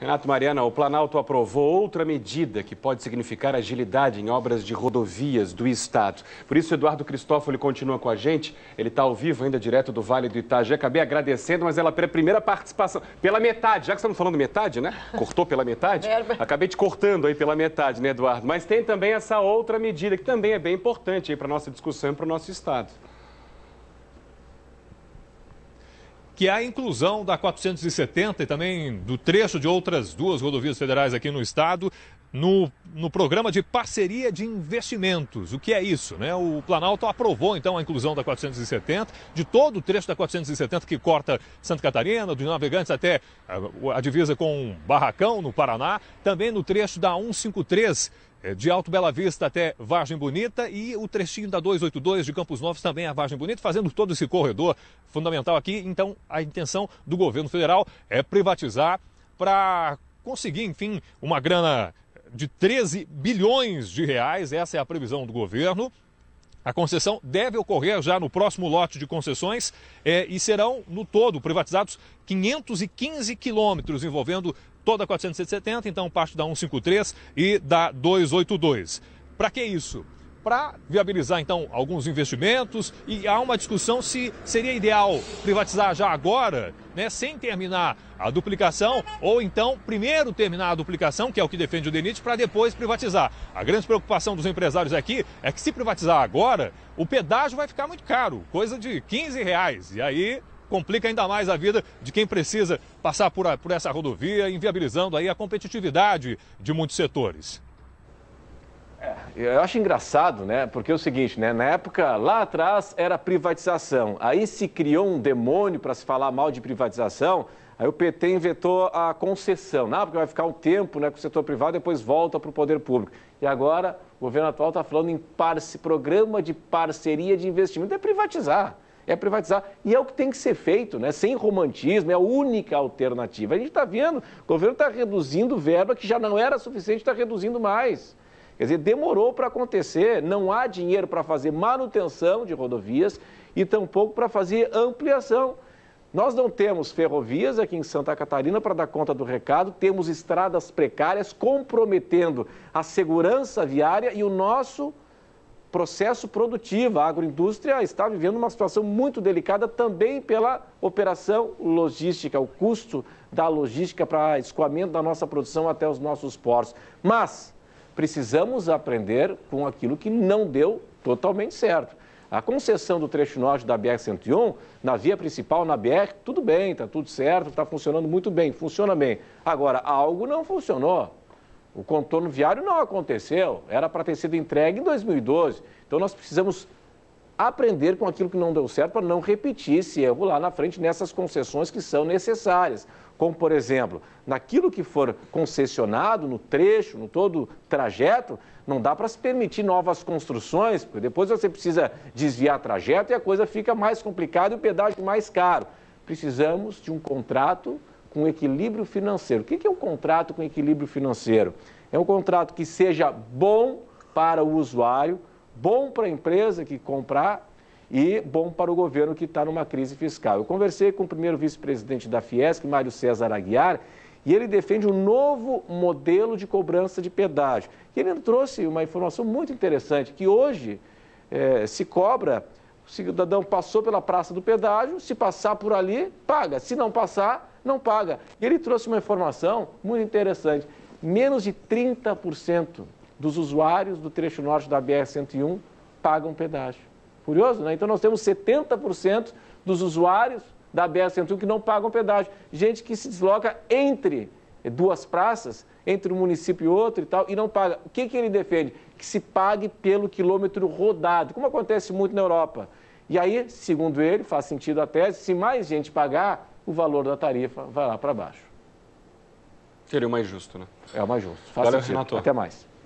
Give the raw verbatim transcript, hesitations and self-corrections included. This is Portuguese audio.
Renato, Mariana, o Planalto aprovou outra medida que pode significar agilidade em obras de rodovias do Estado. Por isso, Eduardo Cristófoli continua com a gente. Ele está ao vivo ainda, direto do Vale do Itajaí. Acabei agradecendo, mas ela pela primeira participação, pela metade, já que estamos falando metade, né? Cortou pela metade? Acabei te cortando aí pela metade, né, Eduardo? Mas tem também essa outra medida, que também é bem importante aí para a nossa discussão e para o nosso Estado. Que é a inclusão da quatrocentos e setenta e também do trecho de outras duas rodovias federais aqui no estado no, no programa de parceria de investimentos. O que é isso, né? O Planalto aprovou, então, a inclusão da quatrocentos e setenta, de todo o trecho da quatrocentos e setenta que corta Santa Catarina, dos Navegantes até a, a divisa com Barracão, no Paraná, também no trecho da cento e cinquenta e três, de Alto Bela Vista até Vargem Bonita, e o trechinho da duzentos e oitenta e dois de Campos Novos também a Vargem Bonita, fazendo todo esse corredor fundamental aqui. Então, a intenção do governo federal é privatizar para conseguir, enfim, uma grana de treze bilhões de reais. Essa é a previsão do governo. A concessão deve ocorrer já no próximo lote de concessões eh, e serão, no todo, privatizados quinhentos e quinze quilômetros, envolvendo toda a quatrocentos e setenta, então parte da cento e cinquenta e três e da duzentos e oitenta e dois. Para que isso? Para viabilizar, então, alguns investimentos, e há uma discussão se seria ideal privatizar já agora, né, sem terminar a duplicação, ou então primeiro terminar a duplicação, que é o que defende o DENIT, para depois privatizar. A grande preocupação dos empresários aqui é que, se privatizar agora, o pedágio vai ficar muito caro, coisa de quinze reais, e aí complica ainda mais a vida de quem precisa passar por, a, por essa rodovia, inviabilizando aí a competitividade de muitos setores. É, eu acho engraçado, né? Porque é o seguinte, né? Na época, lá atrás, era privatização. Aí se criou um demônio para se falar mal de privatização. Aí o P T inventou a concessão, né? Porque vai ficar um tempo, né, com o setor privado, depois volta para o poder público. E agora o governo atual está falando em parce, programa de parceria de investimento. É privatizar. É privatizar. E é o que tem que ser feito, né? Sem romantismo, é a única alternativa. A gente está vendo, o governo está reduzindo verba que já não era suficiente, está reduzindo mais. Quer dizer, demorou para acontecer, não há dinheiro para fazer manutenção de rodovias e tampouco para fazer ampliação. Nós não temos ferrovias aqui em Santa Catarina para dar conta do recado, temos estradas precárias comprometendo a segurança viária e o nosso processo produtivo. A agroindústria está vivendo uma situação muito delicada também pela operação logística, o custo da logística para escoamento da nossa produção até os nossos portos. Mas precisamos aprender com aquilo que não deu totalmente certo. A concessão do trecho norte da B R cento e um, na via principal, na B R, tudo bem, está tudo certo, está funcionando muito bem, funciona bem. Agora, algo não funcionou. O contorno viário não aconteceu, era para ter sido entregue em dois mil e doze. Então, nós precisamos aprender com aquilo que não deu certo para não repetir esse erro lá na frente nessas concessões que são necessárias. Como, por exemplo, naquilo que for concessionado, no trecho, no todo trajeto, não dá para se permitir novas construções, porque depois você precisa desviar trajeto e a coisa fica mais complicada e o pedágio mais caro. Precisamos de um contrato com equilíbrio financeiro. O que é um contrato com equilíbrio financeiro? É um contrato que seja bom para o usuário, bom para a empresa que comprar e bom para o governo que está numa crise fiscal. Eu conversei com o primeiro vice-presidente da Fiesc, Mário César Aguiar, e ele defende um novo modelo de cobrança de pedágio. E ele trouxe uma informação muito interessante, que hoje eh, se cobra, o cidadão passou pela praça do pedágio, se passar por ali, paga. Se não passar, não paga. E ele trouxe uma informação muito interessante. Menos de trinta por cento dos usuários do trecho norte da B R cento e um pagam pedágio. Curioso, né? Então, nós temos setenta por cento dos usuários da B R cento e um que não pagam pedágio. Gente que se desloca entre duas praças, entre um município e outro e tal, e não paga. O que, que ele defende? Que se pague pelo quilômetro rodado, como acontece muito na Europa. E aí, segundo ele, faz sentido a tese, se mais gente pagar, o valor da tarifa vai lá para baixo. Seria o mais justo, né? É o mais justo. Faz sentido. Até mais.